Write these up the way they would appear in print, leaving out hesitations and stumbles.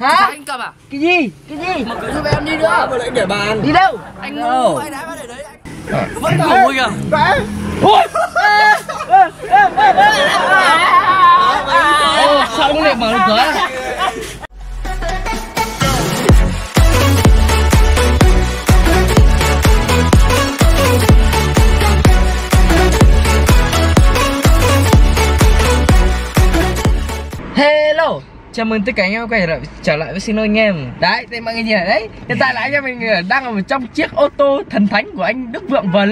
Hả? Anh cầm à? Cái gì? Cái gì? Mà cứ giúp em đi nữa. Mà lại để bàn. Đi đâu? Anh ngu, ai đá vào để đấy anh. Vẫn ngủ kìa. Vãi. Ôi. Sao không để mở được cửa? Hello, chào mừng tất cả anh em quay trở lại với Xin Lỗi Anh Em. Đấy, tên mọi người nhìn đấy. Hiện tại là anh em mình đang ở trong chiếc ô tô thần thánh của anh Đức Vượng Vlog.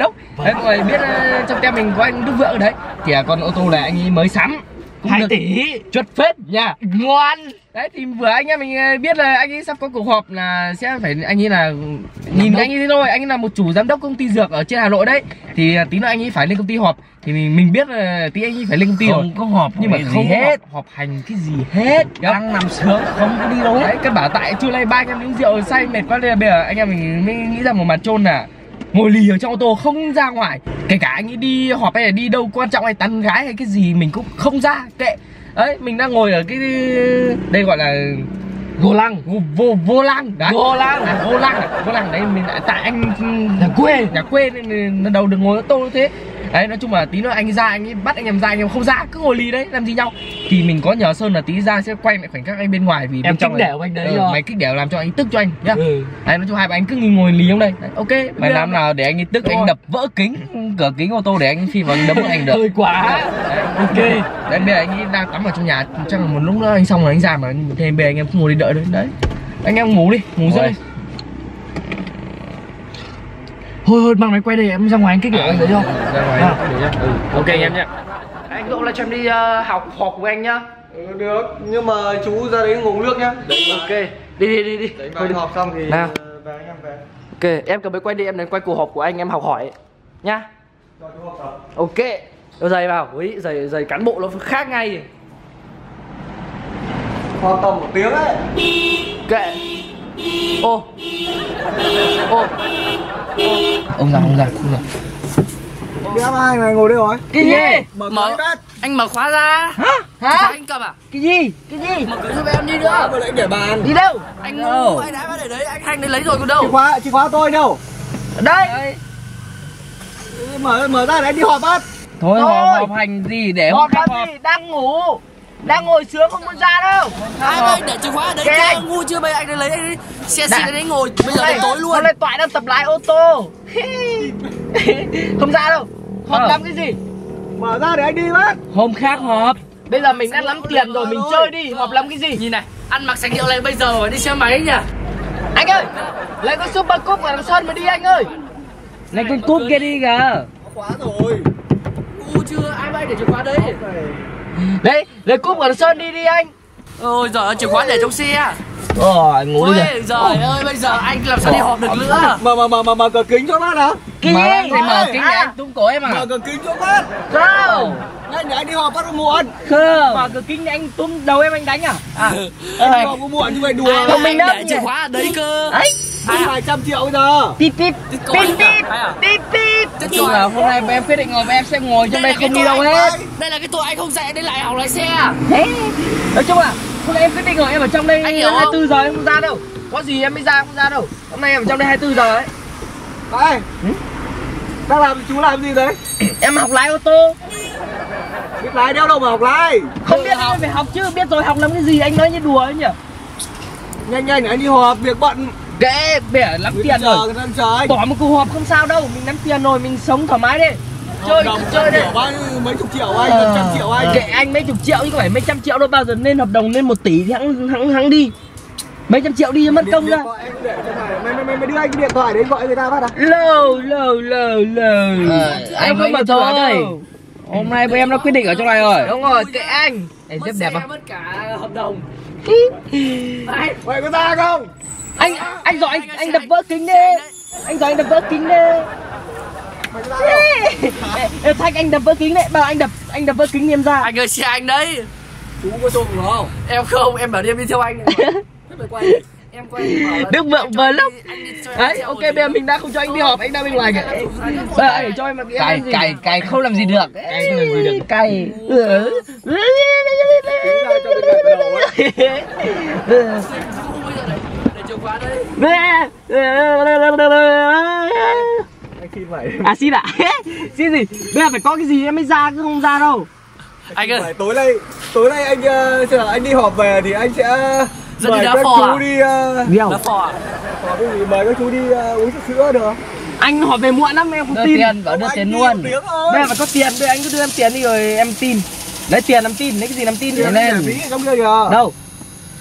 Đấy, mọi người biết trong tem mình có anh Đức Vượng đấy. Thì con ô tô này anh ấy mới sắm. 2 tỷ chuột phết nha, ngon đấy. Thì vừa anh em mình biết là anh ấy sắp có cuộc họp là sẽ phải, anh ấy là nhìn anh ấy thế thôi, anh ấy là một chủ giám đốc công ty dược ở trên Hà Nội đấy. Thì tí nữa anh ấy phải lên công ty họp, thì mình biết là tí anh ấy phải lên công ty không rồi. Có họp nhưng mà không hết họp hành cái gì hết, đang nằm sướng không có đi đâu hết. Cái bảo tại trưa nay 3 anh em uống rượu say mệt quá nên bây giờ anh em mình mới nghĩ ra một mặt chôn là ngồi lì ở trong ô tô không ra ngoài. Kể cả anh ấy đi họp hay là đi đâu quan trọng hay tán gái hay cái gì mình cũng không ra, kệ ấy. Mình đang ngồi ở cái đây gọi là vô lăng đấy. Mình tại anh nhà quê nên đầu được ngồi ô tô như thế đấy. Nói chung là tí nữa anh ra, anh ấy bắt anh em ra, anh em không ra cứ ngồi lì đấy làm gì nhau. Thì mình có nhờ Sơn là tí ra sẽ quay lại khoảnh khắc anh bên ngoài, vì em kích đẻo anh đấy rồi. Mày kích đẻo làm cho anh tức cho anh nhá. Đấy, nói chung hai bạn anh cứ ngồi lì trong đây đấy. Ok, mày làm nào để anh ấy tức anh đập vỡ kính cửa kính ô tô để anh phi vào đấm anh được. Hơi quá đấy. Ok đấy, bây giờ anh ấy đang tắm ở trong nhà, chắc là một lúc nữa anh xong rồi anh ra. Mà thêm bây giờ anh em cứ ngồi đi đợi đấy. Đấy, anh em ngủ đi, ngủ dậy. Thôi mang máy quay đây, em ra ngoài anh kích đẻo anh đấy không? Ra ngoài để nhá. Ok anh em nhá. Anh Đỗ là cho em đi học họp của anh nhá. Ừ, được, nhưng mà chú ra đấy ngủ nước nhá. Ok, đi. Đấy, thôi đi học xong thì nào. Về anh em về. Ok, em cầm máy quay đi, em đến quay cuộc họp của anh em học hỏi nhá. Cho chú học tập. Ok, đeo giày vào, úi giày cán bộ nó khác ngay. Khoảng tầm 1 tiếng ấy. Kệ. Ô. Ông ra. Đéo ai này ngồi đây rồi. Cái gì? Mở anh mở khóa ra. Hả? Anh cầm à? Cái gì? Mở cửa giúp em đi nữa. Mà lại để bàn. Đi đâu? Anh ngu, ai đá vào để đấy, anh đấy lấy rồi còn đâu. Chìa khóa tôi đâu? Ở đây. Mở ra để anh đi họp bắt. Thôi họp hành gì để họp gì, đang ngủ. Đang ngồi sướng không muốn ra đâu. Ai ơi, để chìa khóa ở đấy kia, ngu chưa mấy anh đấy lấy đi. Xe xịn đấy ngồi bây giờ đến tối luôn. Hôm nay Toại đang tập lái ô tô. Không ra đâu. Họp làm cái gì? Mở ra để anh đi bác. Hôm khác họp. Bây giờ mình đã lắm tiền rồi, mình chơi đi. Họp làm cái gì? Nhìn này, ăn mặc sành điệu này bây giờ phải đi xe máy nhỉ. Anh ơi, lấy con Super Cup của Sơn mà đi anh ơi. Lấy con cúp kia đi kìa. Quá rồi. Ngu chưa, ai bay để chìa khóa đấy. Đấy, lấy cúp của Sơn đi anh. Ôi giời ơi, chìa khóa để trong xe. Ôi ngủ đi. Ôi giời ơi, bây giờ anh làm sao đi họp được nữa. Mở cửa kính cho bác hả? Cái gì? Mở kính để anh túm cổ em à? Mở cửa kính cho bác. Không. Nhanh để anh đi họp bắt muộn. Không. Mở cửa kính để anh túm đầu em anh đánh à? Anh họp muộn như vậy đùa. Không, mình để chìa khóa ở đấy cơ. Đấy. 200 triệu bây giờ. Pip. Chắc chắn là hôm nay em quyết định ngồi, em sẽ ngồi trong đây không đi đâu hết. Đây là cái tội anh không dạy đến lại học lái xe. Thế. Nói chung là hôm nay em quyết định rồi, em ở trong đây 24 giờ em không ra đâu. Có gì em mới ra, không ra đâu. Hôm nay em ở trong đây 24 giờ đấy. Đấy. Đang làm chú làm gì đấy? Em học lái ô tô. Biết lái đéo đâu mà học lái. Không biết đâu phải học chứ, biết rồi học làm cái gì, anh nói như đùa ấy nhỉ. Nhanh anh đi họp, việc bận. Kệ, bẻ lắm tiền rồi. Bỏ một cuộc họp không sao đâu, mình nắm tiền rồi, mình sống thoải mái đi. Chơi đi. Mấy chục triệu anh, 100 triệu anh. Kệ anh mấy chục triệu chứ không phải mấy trăm triệu đâu, bao giờ lên hợp đồng lên 1 tỷ thì hắn đi. Mấy trăm triệu đi mất công ra. Mày đưa anh cái điện thoại đấy gọi người ta phát à? Lờ. Anh không mà thôi. Hôm nay em đã quyết định ở trong này rồi. Đúng rồi, kệ anh. Em rất đẹp à? Mất cả hợp đồng. Vậy có ra không? Anh giỏi, anh đập vỡ kính đi. Anh giỏi anh đập vỡ kính đi. Em thách anh đập vỡ kính đấy, bảo anh đập vỡ kính em ra. Anh ơi, xe anh đấy. Chú có trộm không? Em không, em bảo em đi theo anh. Thế mày quay. Đức Vượng Vlog. Đấy, ok, bây giờ mình đã không cho anh đi họp, anh ra bên ngoài kìa. Bây giờ cho em mặt em làm gì? Cày không làm gì được. Cày không làm gì được. Cày. À xin ạ. Xin gì? Bây giờ phải có cái gì em mới ra, cứ không ra đâu. Anh ơi, tối nay anh xem là anh đi họp về thì anh sẽ mời các chú đi mời các chú đi uống sữa được. Anh họp về muộn lắm em không đưa tin. Tiền, bảo đưa tiền luôn. Bây giờ phải có tiền, bây anh cứ đưa em tiền đi rồi em tin. Lấy tiền làm tin, lấy cái gì làm tin thì lên. Đâu?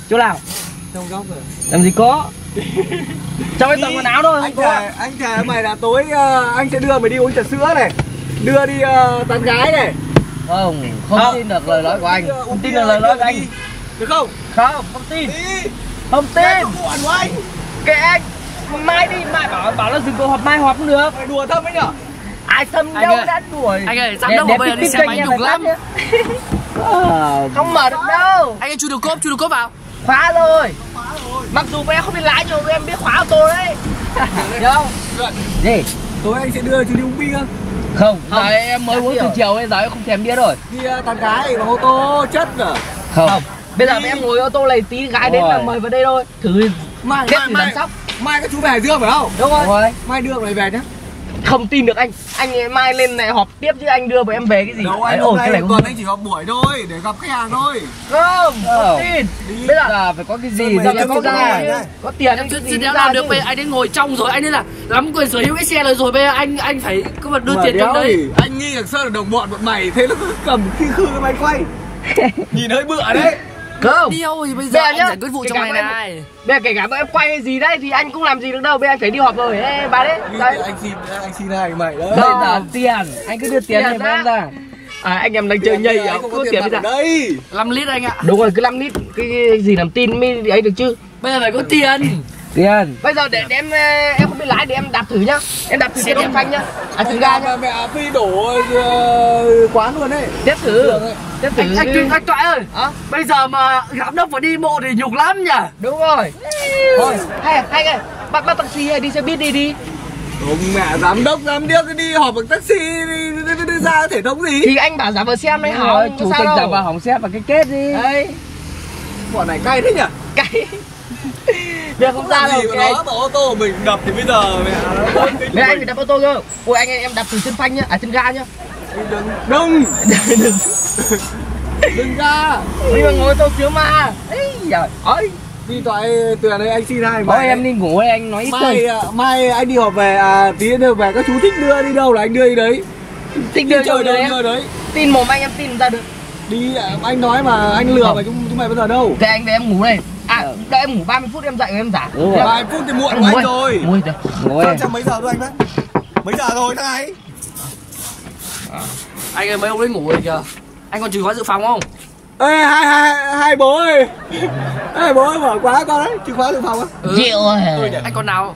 Chỗ nào? Trong góc rồi. Làm gì có? Trong cái tầng quần áo thôi. Anh thề mày là tối anh sẽ đưa mày đi uống trà sữa này, đưa đi tán gái này. Không tin được lời nói của anh. Không tin được lời nói của anh. Được không? Không tin. Không tin. Muộn của anh. Kệ anh. Mai đi, mai bảo là dừng cuộc họp mai họp cũng được. Mày đùa thâm ấy nhở? Ai thâm đâu đã đuổi. Anh ơi, giám đốc bây giờ đi xe máy nhục lắm. Không mở được đâu. Anh ơi, chui được cốp vào. Khóa rồi. Mặc dù em không biết lái nhưng em biết khóa ô tô đấy. Hiểu không? Gì? Tối anh sẽ đưa chú đi uống bia. Không, giờ em mới uống từ chiều nên giờ em không thèm bia rồi. Đi tán gái bằng ô tô chất à? Không. Bây giờ em ngồi ô tô này tí gái đến là mời vào đây thôi. Thử mai bán sóc. Mai các chú về Hải Dương phải không? Đúng rồi. Mai đưa mày về nhá. Không tin được anh. Anh mai lên này họp tiếp chứ anh đưa bọn em về cái gì? Đâu anh hôm nay tuần anh chỉ họp buổi thôi để gặp khách hàng thôi. Không tin. Bây giờ phải có cái gì thì em ra. Có tiền em xin em làm được. Bây anh ấy ngồi trong rồi, anh ấy là lắm quyền sở hữu cái xe rồi. Bây giờ anh phải cứ mà đưa tiền trong đây. Anh nghi rằng Sơn là đồng bọn mày thế nó cứ cầm khi khư cái máy quay. Nhìn hơi bựa đấy. Không. Điêu thì bây giờ anh giải quyết vụ trong này này. Bây giờ kể cả bọn em quay hay gì đấy thì anh cũng làm gì được đâu. Bây giờ anh phải đi họp rồi. Ê bà đấy. Anh xin hai mày đấy. Bây giờ tiền. Anh cứ đưa tiền này em ra. Anh em đang chơi nhây à? Không có tiền bây giờ. 5 lít anh ạ. Đúng rồi, cứ 5 lít. Cái gì làm tin mới ấy được chứ. Bây giờ phải có tiền. Bây giờ để em không biết lái để em đạp thử nhá. Em đạp thử xe đạp phanh nhá. Anh thử ga nhá. Mẹ phi đổ quán luôn đấy. Tiếp thử. Anh Toại ơi. Bây giờ mà giám đốc phải đi bộ thì nhục lắm nhỉ. Đúng rồi. Thôi hay ơi, bắt taxi hay đi xe buýt đi. Đúng mẹ giám đốc giám điếc đi họp bằng taxi đi ra thể thống gì. Thì anh bảo giả vờ xem đấy hả? Chủ tịch giả vờ hỏng xe và cái kết đi. Đấy. Bọn này cay thế nhỉ? Cay. Bây giờ không ra đâu nó bỏ ô tô của mình đập thì bây giờ mẹ. Mẹ anh phải đập ô tô cơ. Ôi anh em đập từ chân phanh nhá, chân ga nhá. Đừng ra. Đi mà ngồi tô sướng mà. Ấy giời ơi. Đi Toại từ đây anh xin hai mày. Thôi em đi ngủ anh nói ít thôi. Mai anh đi họp về tí nữa về các chú thích đưa đi đâu là anh đưa đi đấy. Thích đưa chơi đấy. Tin mồm anh em tin ra được. Đi anh nói mà anh lừa mà chúng mày bây giờ đâu. Thế anh để em ngủ đây. Đợi em ngủ 30 phút em dậy em giả. 30 phút thì muộn của anh rồi. Chắc mấy giờ thôi anh đấy. Mấy giờ rồi thằng ấy. Anh ơi mấy ông đấy ngủ rồi kìa. Anh còn chìa khóa dự phòng không? Ê hai bố ơi. Hai bố ơi mở quá con đấy. Chìa khóa dự phòng á. Chịu rồi. Anh còn nào?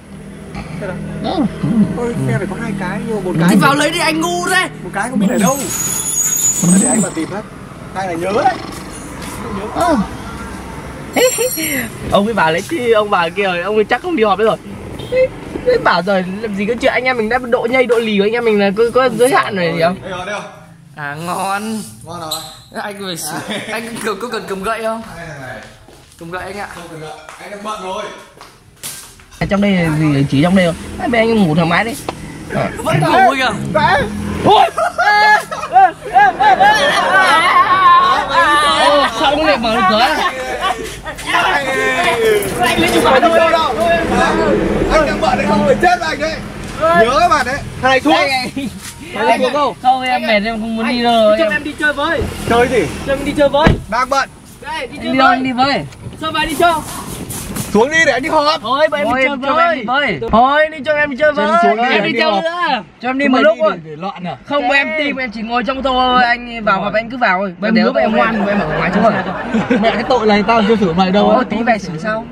Thôi xe này có 2 cái nhưng mà 1 cái. Thì vào lấy đi anh ngu đấy. 1 cái không biết ở đâu. Để anh mà tìm hết. Hai này nhớ đấy. Ông ấy bảo lấy chi ông bà kia rồi, ông ấy chắc không đi họp nữa rồi. Thế bảo rồi làm gì có chuyện anh em mình đã độ nhây độ lì của anh em mình là có giới hạn rồi gì không? Đây rồi. Ngon rồi. Anh ơi, anh có cần cầm gậy không? Cầm gậy anh ạ. Không cần gậy, anh đang bận rồi. Trong đây là gì chỉ trong đây không? Bé anh ngủ thoải mái đi. Vẫn ngủ kìa. Ôi. Sao ông lại mở được cửa? Anh lấy chìa khóa đâu đâu. Anh đang bận đấy không phải chết anh đấy. Nhớ bạn đấy. Thầy thuốc. Anh uống không? Không em mệt em không muốn đi đâu. Cho em đi chơi với. Chơi gì? Cho em đi chơi với. Đang bận. Đây đi chơi với. Anh đi với. Sao vậy đi chơi? Xuống đi để anh đi họp. Thôi bọn em đi chơi với. Thôi đi cho em đi chơi với. Em đi chơi nữa. Cho em đi một lúc thôi. Không em tìm em chỉ ngồi trong tô thôi. Anh vào họp anh cứ vào thôi. Nếu mà em ngoan thì em ở ngoài chứ rồi. Mẹ cái tội này tao chưa xử mày đâu. Tí về xử sau.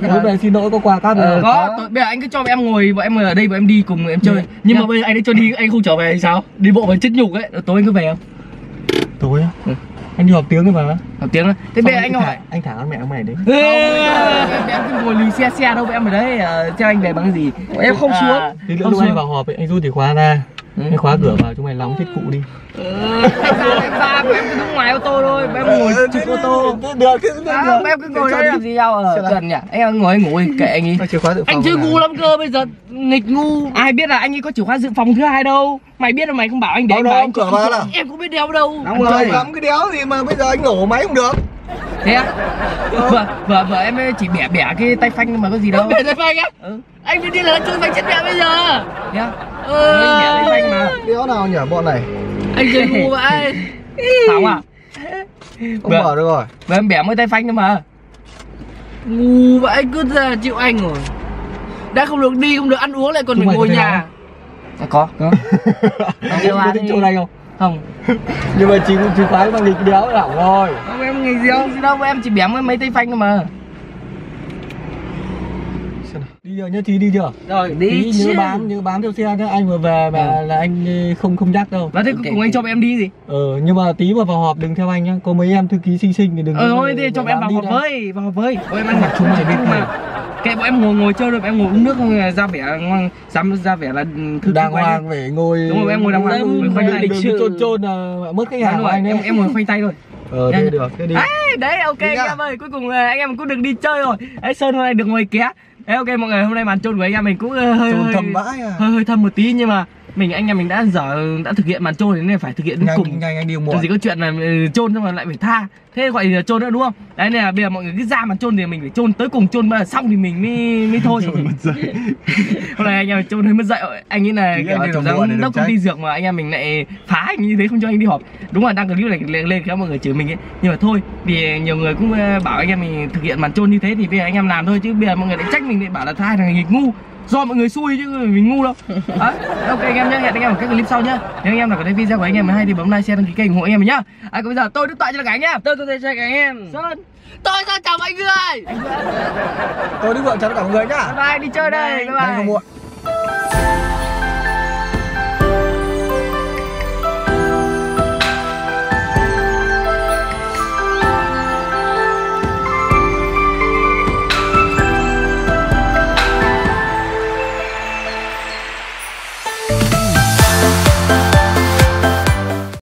Bây giờ xin lỗi có quà cáp rồi. Có, bây giờ anh cứ cho bọn em ngồi, bọn em ở đây bọn em đi cùng em chơi. Nhưng mà bây giờ anh ấy cho đi, anh không trở về thì sao? Đi bộ với chết nhục ấy, tối anh cứ về không? Tối á? Anh đi họp tiếng thôi mà. Họp tiếng á? Thế bây giờ anh hỏi. Anh thả con mẹ mày đấy. Không, không ngồi lì xe đâu, em ở đấy theo anh về bằng gì? Em không xuống. Thế nữa lúc anh vào họp ấy, anh rút chìa khóa ra, anh khóa cửa vào, chúng mày lóng chết cụ đi. Anh ra em cứ đứng ngoài ô tô thôi, em ngồi chụp ô tô. Được, em cứ ngồi đây làm gì nhau ở gần nhỉ? Anh ngồi ngủ kệ anh ấy. Anh chưa ngu lắm cơ, bây giờ nghịch ngu. Ai biết là anh ấy có chìa khóa dự phòng thứ hai đâu. Mày biết là mày không bảo anh để anh vào. Em cũng biết đéo đâu. Nóng lắm cái đéo thì mà bây giờ anh nổ máy không được. Thế á? Vợ em chỉ bẻ cái tay phanh mà có gì đâu. Bẻ tay phanh á? Ừ. Anh mới đi là chơi phanh chết mẹ bây giờ. Thế á? Anh bẻ tay phanh mà. Đéo nào nhở bọn này? Anh chơi ngu vậy. Thảo à? Không mở được rồi. Vợ em bẻ mới tay phanh thôi mà. Ngu vậy cứ ra chịu anh rồi. Đã không được đi, không được ăn uống lại còn phải ngồi nhà. Có. Có thích chỗ này không? Không. Nhưng mà chị khoái bằng nghịch đéo hỏng rồi. Không, em nghịch gì không? Gì đâu, em chỉ bém mấy tay phanh thôi mà. Đi rồi nhá, thì đi chưa? Rồi, đi chứ. Nhớ bám theo xe nhá, anh mà về mà là anh không nhắc đâu. Thế okay, cùng anh cho em đi gì? Nhưng mà tí mà vào họp đừng theo anh nhá, có mấy em thư ký xinh thì đừng. Thôi thì cho em vào họp với. Ôi em ăn mặc chúng mày biết mà. Kệ bọn em ngồi chơi rồi, em ngồi uống nước không ra vẻ ngon, dám ra vẻ là thư đàng hoàng phải ngồi. Đúng rồi, em ngồi đàng hoàng, khoanh tay đừng chôn mất khách hàng của anh đấy. Em ngồi khoanh tay thôi. Đi được, thế đi. Đấy, ok anh em ơi, cuối cùng anh em cũng được đi chơi rồi. Đấy, Sơn hôm nay được ngồi ké. Đấy, ok mọi người, hôm nay màn chôn của anh em mình cũng hơi thâm một tí, nhưng mà anh em mình đã thực hiện màn chôn nên phải thực hiện đến cùng. Nhanh, anh đi muộn. Chỉ có chuyện là chôn xong rồi lại phải tha. Thế gọi là chôn nữa đúng không? Đấy nên là bây giờ mọi người cứ ra màn chôn thì mình phải chôn tới cùng, chôn xong thì mình mới thôi. Hôm nay anh em chôn hơi mất dạy. Anh ấy là kiểu giám đốc công ty dược mà anh em mình lại phá anh như thế, không cho anh đi họp. Đúng là đăng clip này lên kéo mọi người chửi mình ấy. Nhưng mà thôi, vì nhiều người cũng bảo anh em mình thực hiện màn chôn như thế thì bây giờ anh em làm thôi, chứ bây giờ mọi người lại trách mình để bảo là hai thằng nghịch ngu. Do mọi người xui chứ mình ngu đâu. Ok anh em nhé, hẹn anh em ở các clip sau nhé. Nếu anh em nào có thấy video của anh em hay thì bấm like, share, đăng ký kênh ủng hộ anh em nhá. Còn bây giờ tôi Đức Toại cho cả anh em. Tôi sẽ cho cả anh em Sơn. Tôi ra chào mọi người. Tôi Đức Vượng chào cả mọi người nhá. Bye bye, đi chơi đây. Bye bye.